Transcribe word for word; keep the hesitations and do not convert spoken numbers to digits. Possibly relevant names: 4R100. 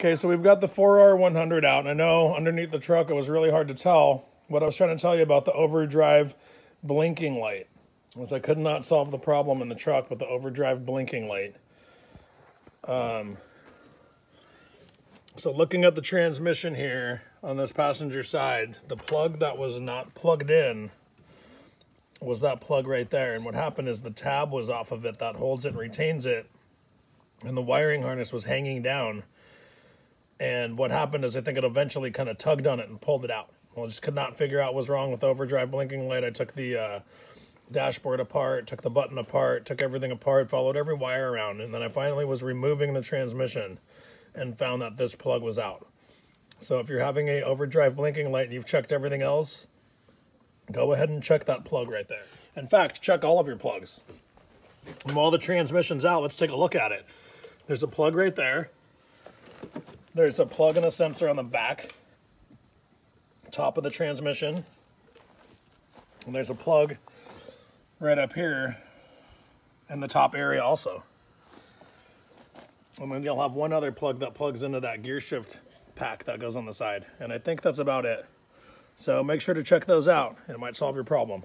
Okay, so we've got the four R one hundred out, and I know underneath the truck it was really hard to tell, but I was trying to tell you about the overdrive blinking light. Was I could not solve the problem in the truck with the overdrive blinking light. Um, so looking at the transmission here on this passenger side, the plug that was not plugged in was that plug right there. And what happened is the tab was off of it that holds it and retains it, and the wiring harness was hanging down. And what happened is I think it eventually kind of tugged on it and pulled it out. Well, I just could not figure out what was wrong with the overdrive blinking light. I took the uh, dashboard apart, took the button apart, took everything apart, followed every wire around. And then I finally was removing the transmission and found that this plug was out. So if you're having a overdrive blinking light and you've checked everything else, go ahead and check that plug right there. In fact, check all of your plugs. And while the transmission's out, let's take a look at it. There's a plug right there. There's a plug and a sensor on the back, top of the transmission. And there's a plug right up here in the top area also. And then you'll have one other plug that plugs into that gear shift pack that goes on the side. And I think that's about it. So make sure to check those out. It might solve your problem.